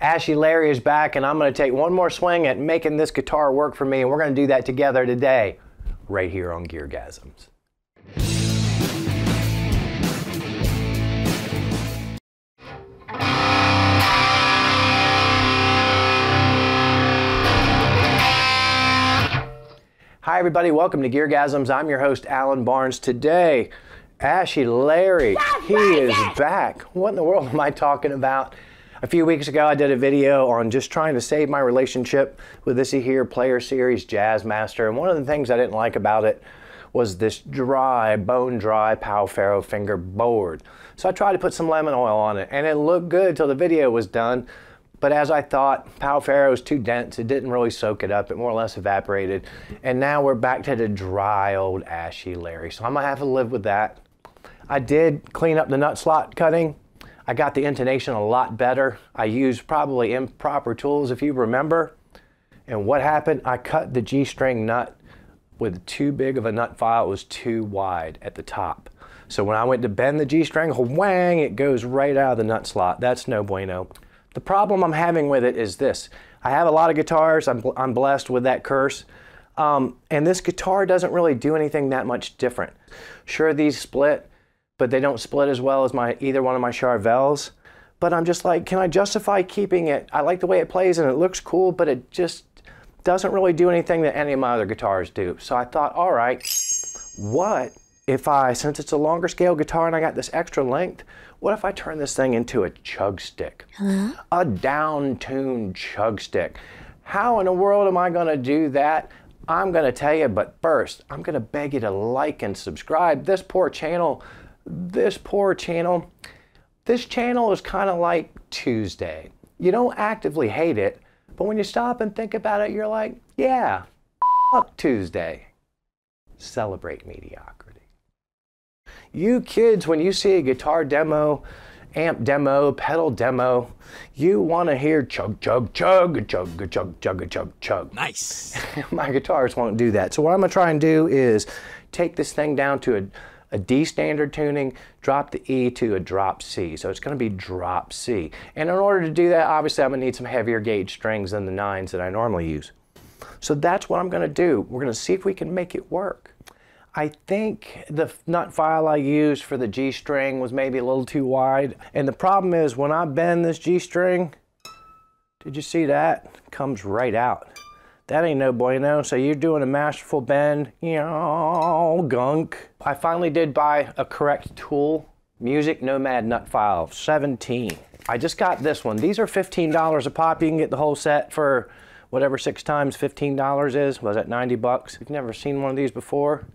Ashy Larry is back, and I'm going to take one more swing at making this guitar work for me, and we're going to do that together today, right here on GearGasms. Hi everybody, welcome to GearGasms. I'm your host, Alan Barnes. Today, Ashy Larry, he is back. What in the world am I talking about? A few weeks ago, I did a video on just trying to save my relationship with this here Player Series Jazzmaster, and one of the things I didn't like about it was this dry, bone-dry Pau Ferro finger board. So I tried to put some lemon oil on it, and it looked good till the video was done. But as I thought, Pau Ferro is too dense. It didn't really soak it up. It more or less evaporated. And now we're back to the dry old Ashy Larry. So I'm going to have to live with that. I did clean up the nut slot cutting. I got the intonation a lot better. I used probably improper tools, if you remember. And what happened? I cut the G-string nut with too big of a nut file. It was too wide at the top. So when I went to bend the G-string, whang, it goes right out of the nut slot. That's no bueno. The problem I'm having with it is this. I have a lot of guitars. I'm blessed with that curse. And this guitar doesn't really do anything that much different. Sure, these split, but they don't split as well as either one of my Charvels. But I'm just like, can I justify keeping it? I like the way it plays and it looks cool, but it just doesn't really do anything that any of my other guitars do. So I thought, all right, what if I, since it's a longer scale guitar and I got this extra length, what if I turn this thing into a chug stick? Hello? A down-tuned chug stick. How in the world am I going to do that? I'm going to tell you, but first, I'm going to beg you to like and subscribe. This channel is kind of like Tuesday. You don't actively hate it, but when you stop and think about it, you're like, yeah, fuck Tuesday. Celebrate mediocrity. You kids, when you see a guitar demo, amp demo, pedal demo, you want to hear chug, chug, chug, chug, chug, chug, chug, chug. Nice. My guitars won't do that. So what I'm going to try and do is take this thing down to a D standard tuning, drop the E to a drop C. So it's going to be drop C. And in order to do that, obviously, I'm going to need some heavier gauge strings than the 9s that I normally use. So that's what I'm going to do. We're going to see if we can make it work. I think the nut file I used for the G string was maybe a little too wide. And the problem is when I bend this G string, did you see that? Comes right out. That ain't no bueno. So you're doing a masterful bend, you know, gunk. I finally did buy a correct tool, Music Nomad Nut File 17. I just got this one. These are $15 a pop. You can get the whole set for whatever 6 times $15 is. Was that 90 bucks? If you've never seen one of these before,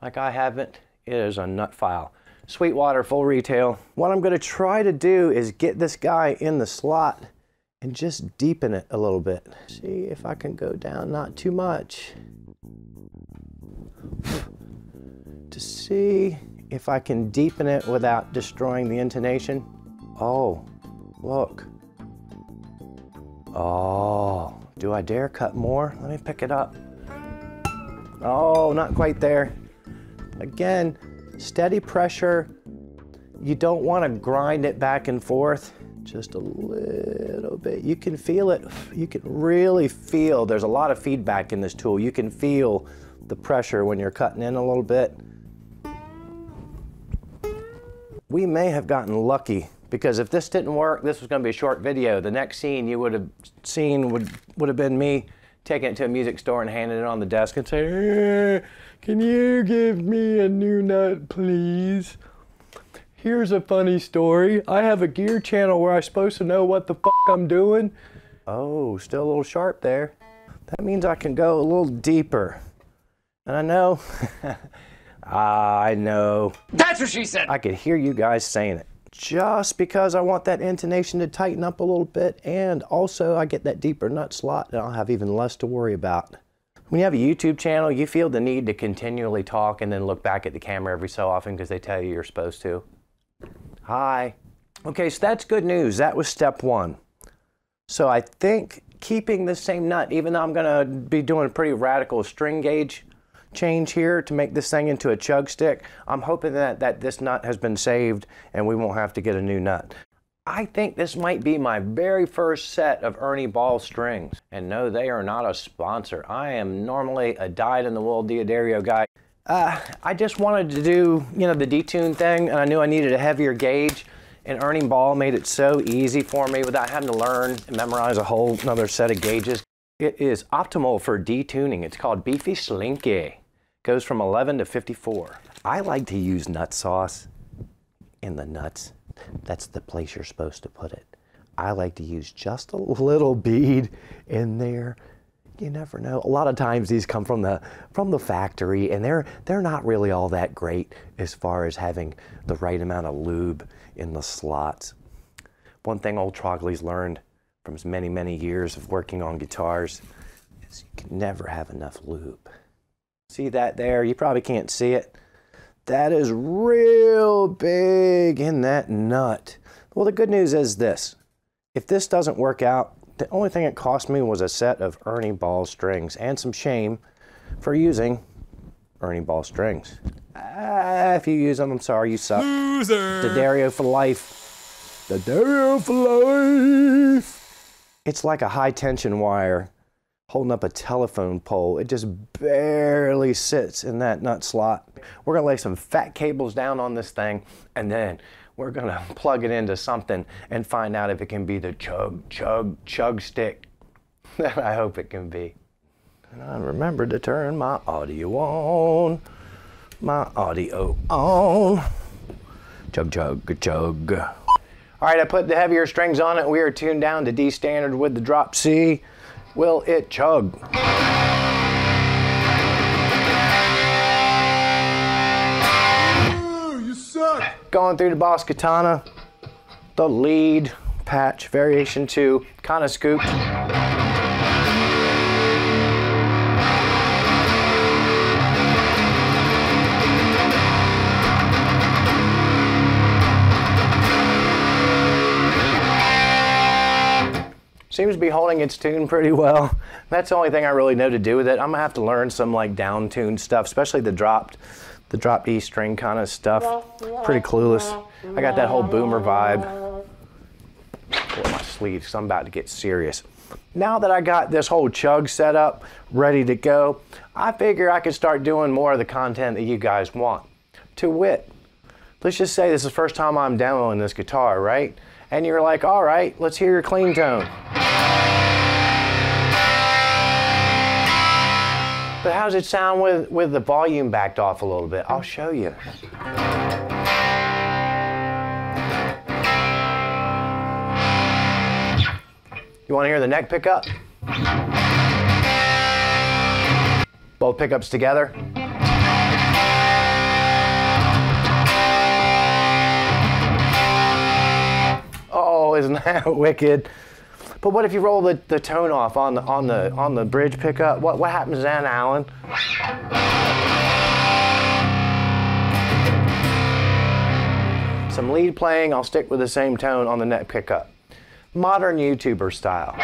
like I haven't, it is a nut file. Sweetwater, full retail. What I'm gonna try to do is get this guy in the slot and just deepen it a little bit. See if I can go down, not too much. To see if I can deepen it without destroying the intonation. Oh, look. Oh, do I dare cut more? Let me pick it up. Oh, not quite there. Again, steady pressure. You don't want to grind it back and forth, just a little bit. You can feel it. You can really feel, there's a lot of feedback in this tool. You can feel the pressure when you're cutting in a little bit. We may have gotten lucky, because if this didn't work, this was going to be a short video. The next scene you would have seen would have been me taking it to a music store and handing it on the desk and saying, can you give me a new nut, please? Here's a funny story. I have a gear channel where I'm supposed to know what the fuck I'm doing. Oh, still a little sharp there. That means I can go a little deeper. And I know, I know. That's what she said. I could hear you guys saying it. Just because I want that intonation to tighten up a little bit, and also I get that deeper nut slot and I'll have even less to worry about. When you have a YouTube channel, you feel the need to continually talk and then look back at the camera every so often because they tell you you're supposed to. Hi. Okay, so that's good news. That was step one. So I think keeping the same nut, even though I'm going to be doing a pretty radical string gauge change here to make this thing into a chug stick, I'm hoping that this nut has been saved and we won't have to get a new nut. I think this might be my very first set of Ernie Ball strings. And no, they are not a sponsor. I am normally a dyed-in-the-wool D'Addario guy. I just wanted to do, you know, the detune thing, and I knew I needed a heavier gauge. And Ernie Ball made it so easy for me without having to learn and memorize a whole another set of gauges. It is optimal for detuning. It's called Beefy Slinky. Goes from 11 to 54. I like to use nut sauce in the nuts. That's the place you're supposed to put it. I like to use just a little bead in there. You never know. A lot of times these come from the factory, and they're not really all that great as far as having the right amount of lube in the slots. One thing old Trogly's learned from his many, many years of working on guitars is you can never have enough lube. See that there? You probably can't see it. That is real big in that nut. Well, the good news is this. If this doesn't work out, the only thing it cost me was a set of Ernie Ball strings and some shame for using Ernie Ball strings. If you use them, I'm sorry, you suck. Loser! D'Addario for life. D'Addario for life! It's like a high tension wire holding up a telephone pole. It just barely sits in that nut slot. We're gonna lay some fat cables down on this thing, and then we're gonna plug it into something and find out if it can be the chug, chug, chug stick that I hope it can be. And I remembered to turn my audio on. My audio on. Chug, chug, chug. All right, I put the heavier strings on it. We are tuned down to D standard with the drop C. Will it chug? Going through the Boss Katana, the lead patch, variation 2, kind of scooped. Seems to be holding its tune pretty well. That's the only thing I really know to do with it. I'm gonna have to learn some like down tune stuff, especially the dropped E string kind of stuff. Pretty clueless. I got that whole boomer vibe. Pull my sleeves, so I'm about to get serious. Now that I got this whole chug set up, ready to go, I figure I can start doing more of the content that you guys want. To wit, let's just say this is the first time I'm demoing this guitar, right? And you're like, all right, let's hear your clean tone. But how's it sound with the volume backed off a little bit? I'll show you. You want to hear the neck pickup? Both pickups together. Oh, isn't that wicked? But what if you roll the tone off on the bridge pickup? What happens then, Alan? Some lead playing, I'll stick with the same tone on the neck pickup. Modern YouTuber style.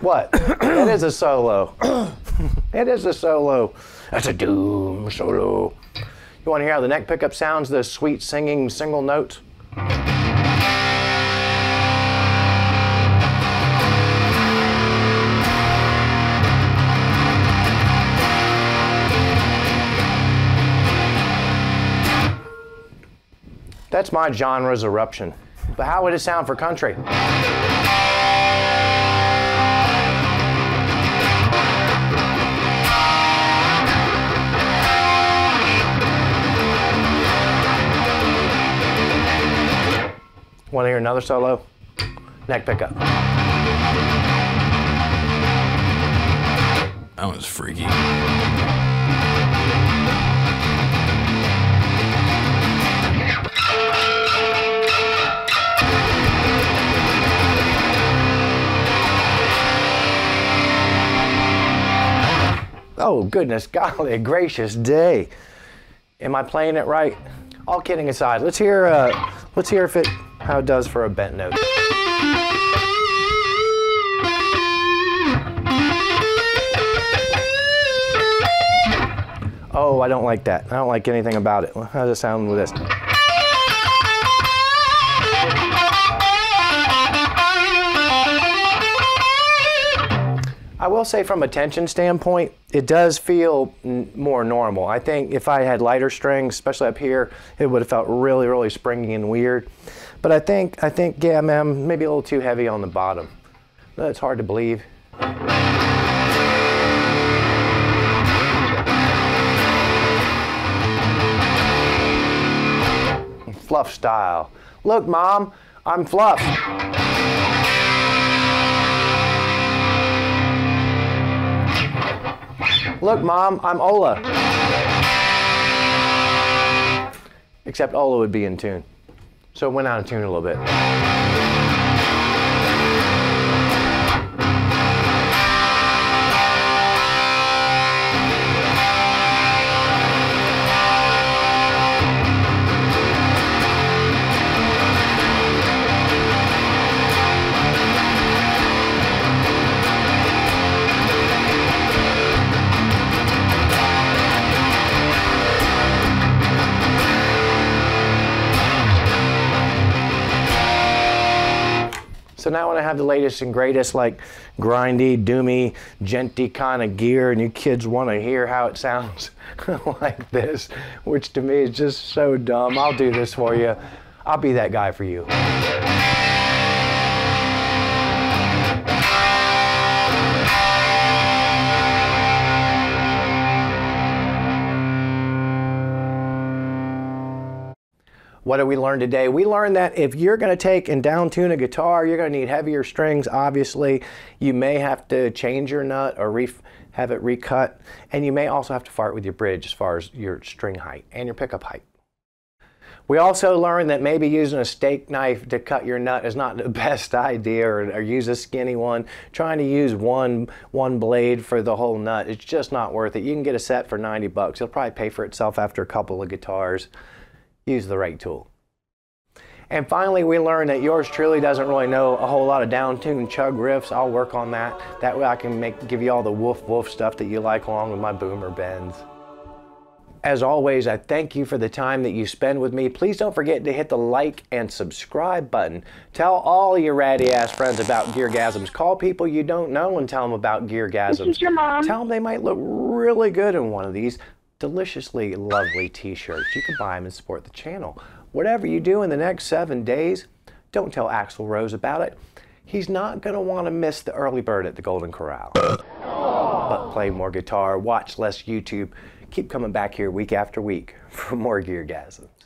What? It is a solo. It is a solo. That's a doom solo. You want to hear how the neck pickup sounds? Those sweet singing single notes. That's my genre's eruption. But how would it sound for country? Want to hear another solo? Neck pickup. That was freaky. Oh, goodness, golly, gracious day. Am I playing it right? All kidding aside, let's hear if it how it does for a bent note. Oh, I don't like that. I don't like anything about it. How does it sound with this? I will say from a tension standpoint, it does feel more normal. I think if I had lighter strings, especially up here, it would have felt really, really springy and weird. But I think yeah, man, maybe a little too heavy on the bottom. It's hard to believe. Fluff style. Look, Mom, I'm Fluff. Look, Mom, I'm Ola. Except Ola would be in tune. So it went out of tune a little bit. So now when I have the latest and greatest, like grindy, doomy, genty kind of gear, and you kids want to hear how it sounds like this, which to me is just so dumb. I'll do this for you. I'll be that guy for you. What did we learn today? We learned that if you're going to take and down tune a guitar, you're going to need heavier strings, obviously. You may have to change your nut or have it recut. And you may also have to fart with your bridge as far as your string height and your pickup height. We also learned that maybe using a steak knife to cut your nut is not the best idea, or use a skinny one. Trying to use one blade for the whole nut, it's just not worth it. You can get a set for $90. It'll probably pay for itself after a couple of guitars. Use the right tool. And finally, we learned that yours truly doesn't really know a whole lot of down-tuned chug riffs. I'll work on that. That way I can give you all the woof-woof stuff that you like along with my boomer bends. As always, I thank you for the time that you spend with me. Please don't forget to hit the like and subscribe button. Tell all your ratty-ass friends about GearGasms. Call people you don't know and tell them about GearGasms. This is your mom. Tell them they might look really good in one of these deliciously lovely t-shirts. You can buy them and support the channel. Whatever you do in the next 7 days, don't tell Axl Rose about it. He's not going to want to miss the early bird at the Golden Corral. But play more guitar, watch less YouTube. Keep coming back here week after week for more GearGasms.